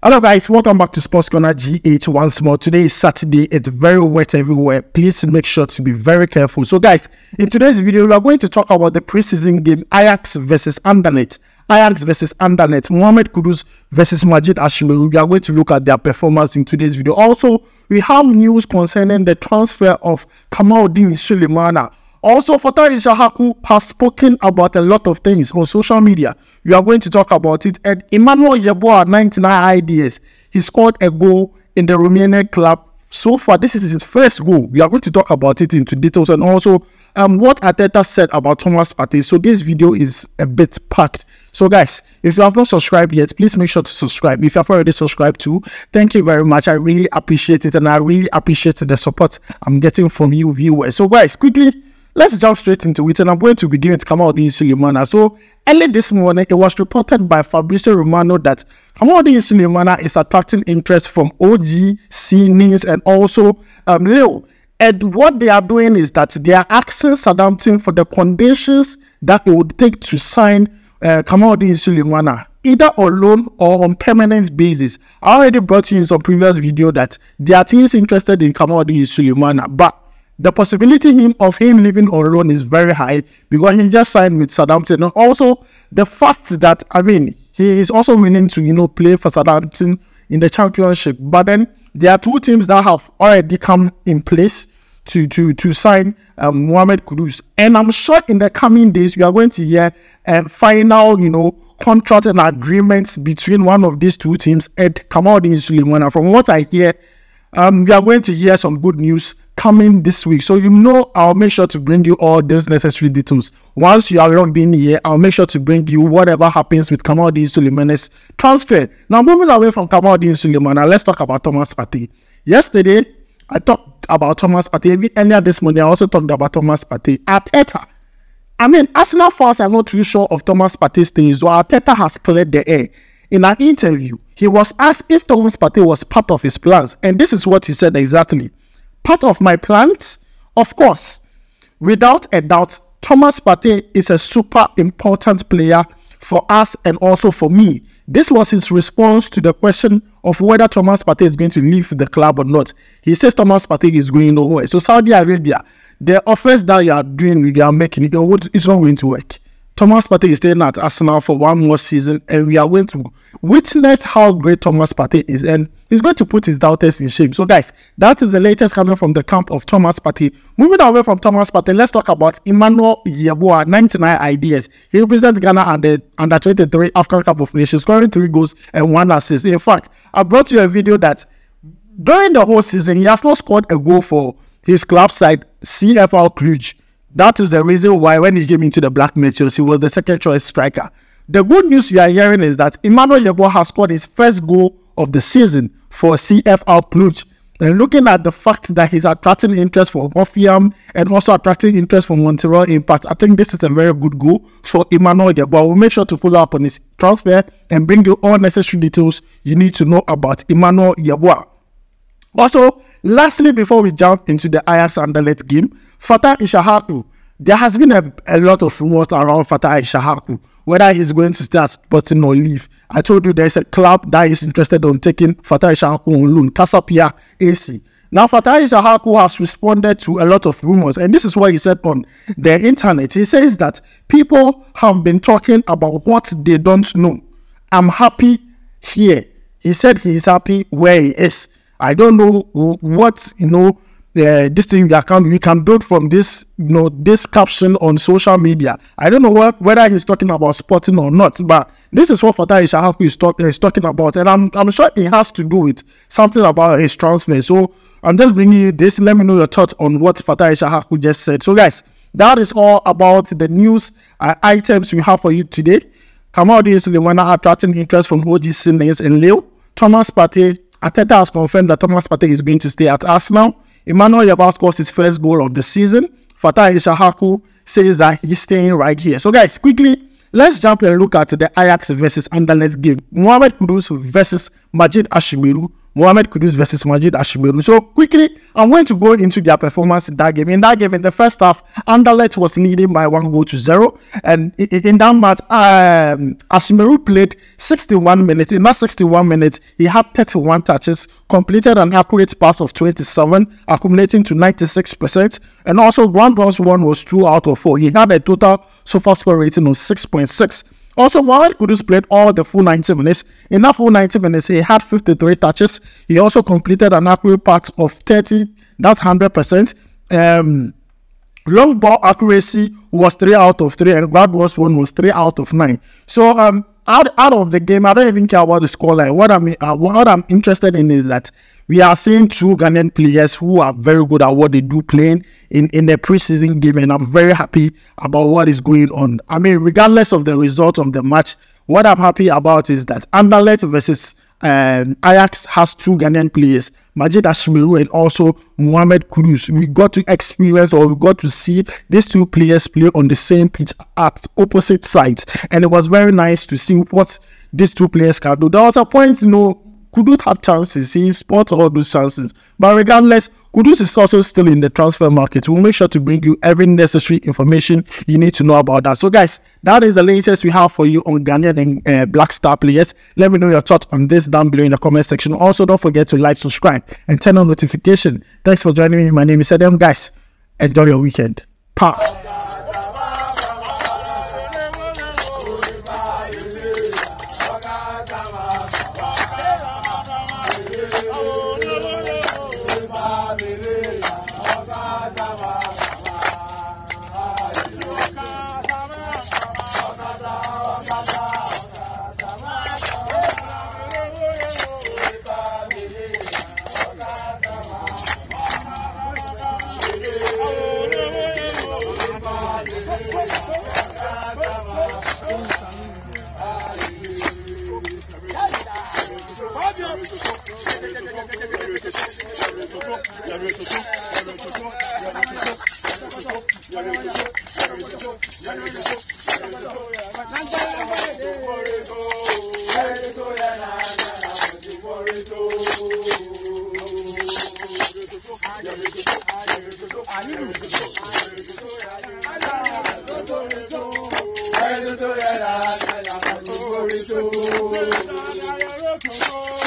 Hello guys, welcome back to Sports Corner GH once more. Today is Saturday. It's very wet everywhere. Please make sure to be very careful. So guys, in today's video, we are going to talk about the preseason game Ajax versus Anderlecht. Ajax versus Anderlecht, Mohamed Kudus versus Majeed Ashimeru. We are going to look at their performance in today's video. Also, we have news concerning the transfer of Kamaldeen Sulemana. Also, Fatawu Issahaku has spoken about a lot of things on social media. We are going to talk about it. And Emmanuel Yeboah, 99 IDS, he scored a goal in the Romanian club. So far, this is his first goal. We are going to talk about it into details, and also what Arteta said about Thomas Partey. So this video is a bit packed. So guys, if you have not subscribed yet, please make sure to subscribe. If you have already subscribed too, thank you very much. I really appreciate it, and I really appreciate the support I'm getting from you viewers. So guys, quickly, let's jump straight into it, and I'm going to begin with Kamaldeen Sulemana. So, early this morning, it was reported by Fabrizio Romano that Kamaldeen Sulemana is attracting interest from OGC Nice and also Lille. And what they are doing is that they are asking Southampton for the conditions that it would take to sign Kamaldeen Sulemana, either on loan or on permanent basis. I already brought you in some previous video that there are teams interested in Kamaldeen Sulemana, but the possibility of him leaving on loan is very high because he just signed with Southampton. And also, the fact that, I mean, he is also willing to, you know, play for Southampton in the championship. But then, there are two teams that have already come in place to sign Mohamed Kudus. And I'm sure in the coming days, we are going to hear a final, you know, contract and agreements between one of these two teams and Kamaldeen Sulemana. From what I hear, we are going to hear some good news coming this week. So, you know, I'll make sure to bring you all those necessary details. Once you are logged in here, I'll make sure to bring you whatever happens with Kamaldeen Sulemana's transfer. Now, moving away from Kamaldeen Sulemana, let's talk about Thomas Partey. Yesterday, I talked about Thomas Partey. Even earlier this morning, I also talked about Thomas Partey. Arteta, I mean, Arsenal fans are not too sure of Thomas Partey's things, so Arteta has cleared the air. In an interview, he was asked if Thomas Partey was part of his plans, and this is what he said exactly. Part of my plans? Of course. Without a doubt, Thomas Partey is a super important player for us and also for me. This was his response to the question of whether Thomas Partey is going to leave the club or not. He says Thomas Partey is going nowhere. So Saudi Arabia, the offers that you are doing, you are making, it's not going to work. Thomas Partey is staying at Arsenal for one more season, and we are going to witness how great Thomas Partey is, and he's going to put his doubters in shame. So guys, that is the latest coming from the camp of Thomas Partey. Moving away from Thomas Partey, let's talk about Emmanuel Yeboah, 99 ideas. He represents Ghana at the Under-23 African Cup of Nations, scoring 3 goals and 1 assist. In fact, I brought you a video that during the whole season, he has not scored a goal for his club side, CFR Cluj. That is the reason why when he came into the Black Meteors, he was the second choice striker. The good news we are hearing is that Emmanuel Yeboah has scored his first goal of the season for CFR Cluj. And looking at the fact that he's attracting interest from Ofiam and also attracting interest from Montreal Impact, I think this is a very good goal for Emmanuel Yeboah. We'll make sure to follow up on his transfer and bring you all necessary details you need to know about Emmanuel Yeboah. Also, lastly, before we jump into the Ajax Anderlecht game, Fatawu Issahaku. There has been a lot of rumors around Fatawu Issahaku, whether he's going to stay at Sporting or leave. I told you there's a club that is interested in taking Fatawu Issahaku on loan, Kasapia AC. Now, Fatawu Issahaku has responded to a lot of rumors, and this is what he said on the internet. He says that people have been talking about what they don't know. I'm happy here. He said he's happy where he is. I don't know what, you know, this thing that we can build from this, you know, this caption on social media. I don't know whether he's talking about Sporting or not, but this is what Fatawu Issahaku is talking about, and I'm sure it has to do with something about his transfer. So I'm just bringing you this. Let me know your thoughts on what Fatawu Issahaku just said. So guys, that is all about the news items we have for you today. Kamaldeen Sulemana attracting interest from OGC Nice and Lille. Thomas Partey. Arteta has confirmed that Thomas Partey is going to stay at Arsenal. Emmanuel Yeboah scores his first goal of the season. Fatawu Issahaku says that he's staying right here. So guys, quickly, let's jump and look at the Ajax versus Anderlecht game. Mohamed Kudus versus Majeed Ashimeru. Mohamed Kudus versus Majeed Ashimeru. So quickly, I'm going to go into their performance in that game. In that game, in the first half, Anderlecht was leading by 1-0, and in that match, Ashimeru played 61 minutes. In that 61 minutes, he had 31 touches, completed an accurate pass of 27, accumulating to 96%, and also Brandon's one was 2 out of 4. He had a total SofaScore score rating of 6.6. Also, Mohamed Kudus played all the full 90 minutes. In that full 90 minutes, he had 53 touches. He also completed an accurate pass of 30, that's 100%. Long ball accuracy was 3 out of 3, and Gladwell's one was 3 out of 9. So, out of the game, I don't even care about the scoreline. What I'm interested in is that we are seeing two Ghanaian players who are very good at what they do playing in the preseason game, and I'm very happy about what is going on. I mean, regardless of the result of the match, what I'm happy about is that Anderlecht versus Ajax has two Ghanaian players, Majeed Ashimeru and also Mohamed Kudus. We got to experience, or we got to see these two players play on the same pitch at opposite sides, and it was very nice to see what these two players can do. There was a point, you know, Kudus had chances, he spotted all those chances, but regardless, Kudus is also still in the transfer market. We'll make sure to bring you every necessary information you need to know about that. So guys, that is the latest we have for you on Ghanaian and Black Star players. Let me know your thoughts on this down below in the comment section. Also, don't forget to like, subscribe, and turn on notification. Thanks for joining me. My name is Adam. Guys, enjoy your weekend. Pa. Let's go.